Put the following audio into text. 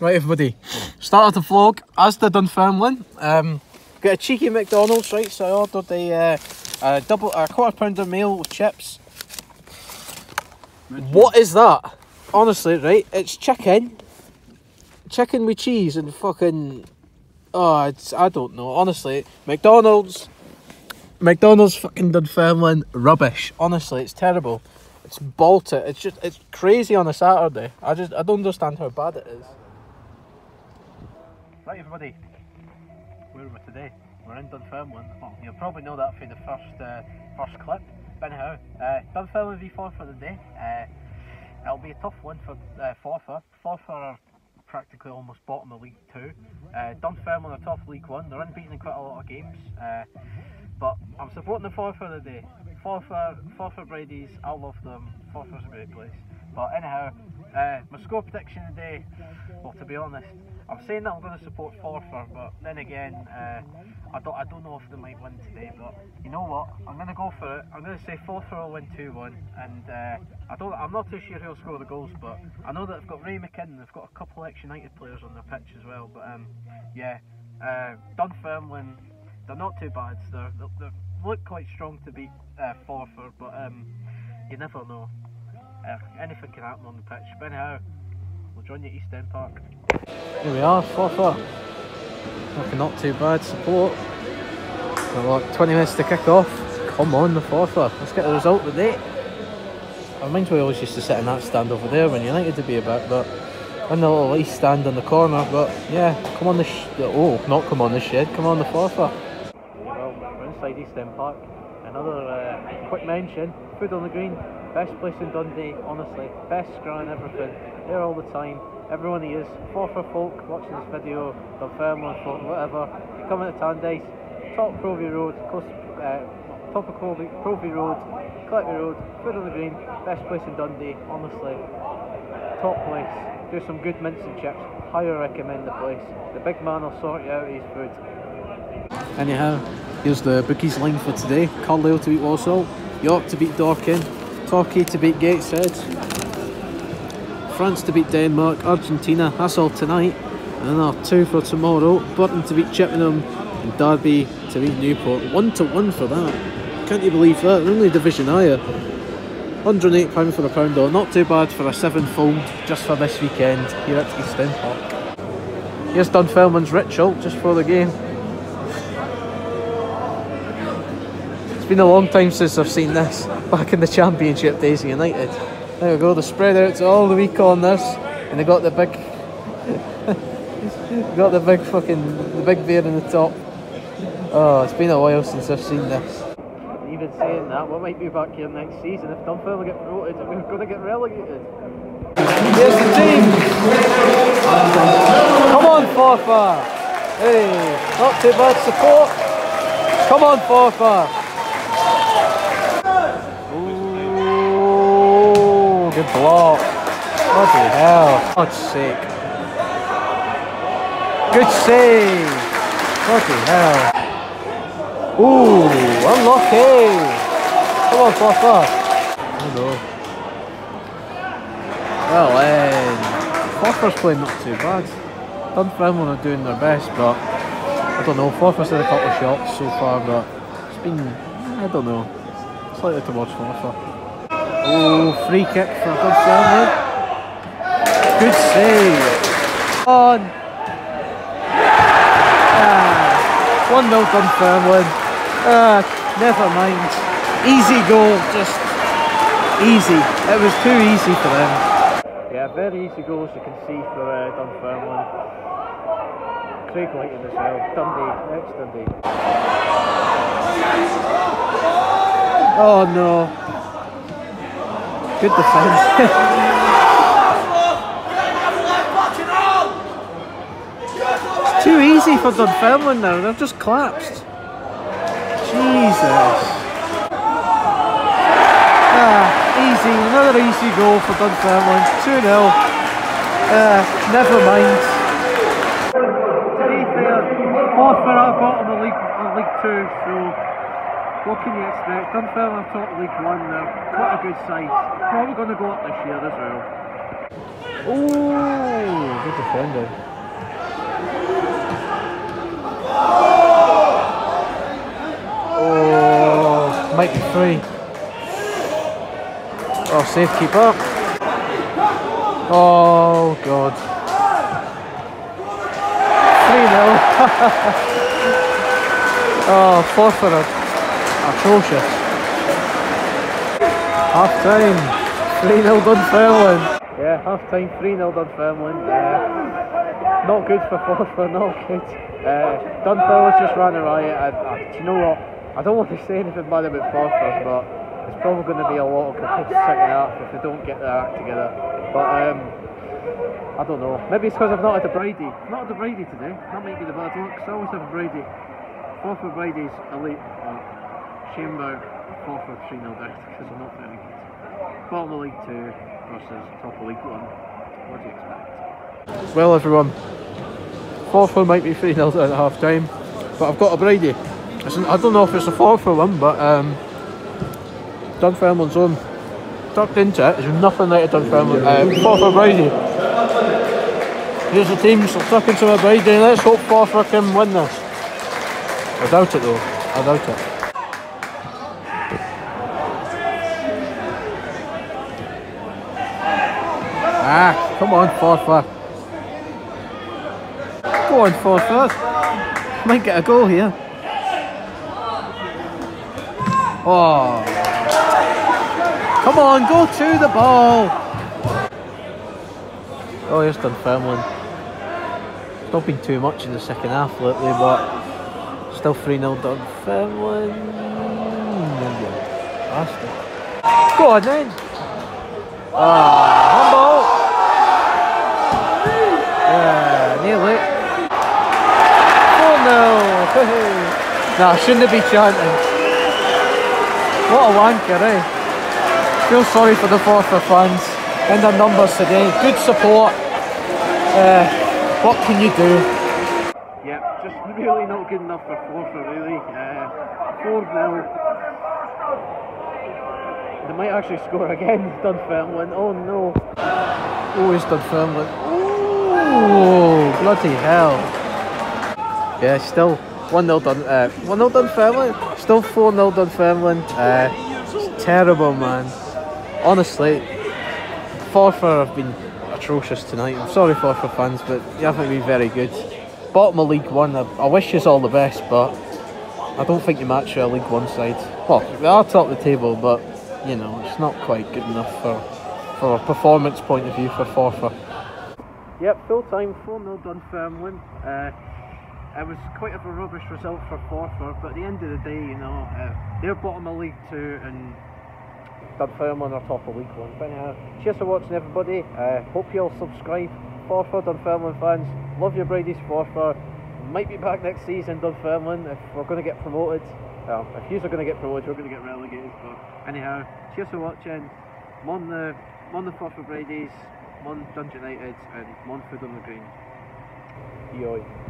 Right everybody, start of the vlog, as the Dunfermline. Got a cheeky McDonald's, right, so I ordered a quarter-pounder meal with chips. What is that? Honestly, right, it's chicken. Chicken with cheese and fucking... Oh, it's, I don't know, honestly. McDonald's fucking Dunfermline rubbish. Honestly, it's terrible. It's bolted. It's just, it's crazy on a Saturday. I don't understand how bad it is. Right everybody, where are we today? We're in Dunfermline. Well, you'll probably know that from the first clip. But anyhow, Dunfermline v4 for the day. It'll be a tough one for Forfar. Forfar are practically almost bottom of League 2. Dunfermline are top League 1. They're unbeaten in quite a lot of games. But I'm supporting the Forfar today. Forfar Brady's, I love them. Forfar's a great place. But anyhow, my score prediction today, well, to be honest, I'm saying that I'm going to support Forfar, but then again, I don't know if they might win today, but you know what, I'm going to go for it. I'm going to say Forfar will win 2-1, and I'm not too sure who'll score the goals, but I know that they've got Ray McKinnon, they've got a couple of ex-United players on their pitch as well, but yeah, Dunfermline, they're not too bad, they look quite strong to beat Forfar, but you never know. Anything can happen on the pitch, but anyhow, we'll join you at East End Park. Here we are, Forfar. Not too bad support. We've got 20 minutes to kick off. Come on, the Forfar. Let's get the result today. I mind we always used to sit in that stand over there when United to be about, but in the little East stand in the corner. But yeah, come on the come on the Forfar. Well, we're inside East End Park. Another quick mention, Food on the Green. Best place in Dundee, honestly. Best scran, everything. There all the time. Everyone he is. Forfar folk watching this video, Dunfermline folk, whatever. You come into Tandais, top Provy Road, top of Provy Road, Cletby Road, Food on the Green. Best place in Dundee, honestly. Top place. Do some good mince and chips. Highly recommend the place. The big man will sort you out his food. Anyhow, here's the bookies line for today. Carlisle to beat Walsall, York to beat Dorking, Torquay to beat Gateshead, France to beat Denmark, Argentina, that's all tonight, and then our two for tomorrow, Burton to beat Chippenham, and Derby to beat Newport. 1-1 for that, can't you believe that, they're only division higher. £108 for a pound though, not too bad for a 7-fold just for this weekend here at East End Park. Here's Dunfermline's ritual just for the game. It's been a long time since I've seen this, back in the Championship days of United. There we go, the spread outs all the week on this, and they got the big fucking bear in the top. Oh, it's been a while since I've seen this. Even saying that, we might be back here next season if Dunfermline get promoted and we're going to get relegated. Here's the team! Come on Forfar! Hey, not too bad support! Come on Forfar! Good block. Bloody hell. God's sake. Good save. Bloody hell. Ooh, unlucky. Come on, Forfar. Oh no. Well then. Forfar's playing not too bad. Dunfermline are doing their best, but I don't know. Forfar's had a couple of shots so far, but it's been, I don't know, slightly towards Forfar. Oh, free kick for Dunfermline. Good save. On. Ah, 1-0 Dunfermline. Ah, never mind. Easy goal, just easy. It was too easy for them. Yeah, very easy goal as you can see for Dunfermline. Craig Leighton as well. Dundee, next Dundee. Oh no. Good defence. It's too easy for Dunfermline now, they've just collapsed. Jesus. Ah, easy, another easy goal for Dunfermline. 2-0. Never mind. To be fair, Forfar are bottom of League 2, so... What can you expect? Dunfermline top League 1 now. What a good side. Probably going to go up this year as well. Oh, good defender. Oh, might be free. Oh, safe keeper. Oh, God. 3-0. Oh, Forfar atrocious. Half time, 3-0 Dunfermline. Yeah, half time, 3-0 Dunfermline. Not good for Forfar, not good. Dunfermline just ran a riot. Do you know what? I don't want to say anything bad about Forfar, but it's probably going to be a lot of complete second half if they don't get their act together. But I don't know. Maybe it's because I've not had a Brady. Not had a Brady today. That might be the bad luck. I always have a Brady. Forfar Brady's elite. Shame about Forfar 3-0 down because they're not very good. Bottom of League 2 versus top of League 1. What do you expect? Well, everyone, Forfar might be 3-0 down at half time, but I've got a Brady. I don't know if it's a Forfar one, but Dunfermline's own. Tucked into it, there's nothing like a Dunfermline. Forfar Brady. Here's the teams, I'm tucking to my Brady. Let's hope Forfar can win this. I doubt it though, I doubt it. Ah, come on Forfar. Go on Forfar. Might get a goal here. Oh. Come on, go to the ball. Oh, here's Dunfermline. It's not been too much in the second half lately, but still 3-0 Dunfermline. Bastard. Go on then. Handball. Yeah, nearly. 4-0. Nah, shouldn't it be chanting? What a wanker, eh? Feel sorry for the Forfar fans and their numbers today. Good support. What can you do? Yeah, just really not good enough for Forfar, really. 4-0. They might actually score again, Dunfermline. Oh no. Oh, it's Dunfermline. Oh, bloody hell. Yeah, still 1-0 Dunfermline. Still 4-0 Dunfermline. It's terrible, man. Honestly, Forfar have been atrocious tonight. I'm sorry, Forfar fans, but you haven't been very good. Bottom of League 1, I wish you all the best, but I don't think you match a League 1 side. Well, they are top of the table, but, you know, it's not quite good enough for a performance point of view for Forfar. Yep, full time, 4-0 Dunfermline. It was quite a rubbish result for Forfar, but at the end of the day, you know, they're bottom of League 2 and Dunfermline are top of League 1. But anyhow, cheers for watching, everybody. Hope you all subscribe. Forfar Dunfermline fans, love your Brady's Forfar. Might be back next season, Dunfermline, if we're going to get promoted. Well, if yous are going to get promoted, we're going to get relegated. But anyhow, cheers for watching. Mon the Forfar Brady's, Mon Dundee United, and Mon Food on the Green. Yoy.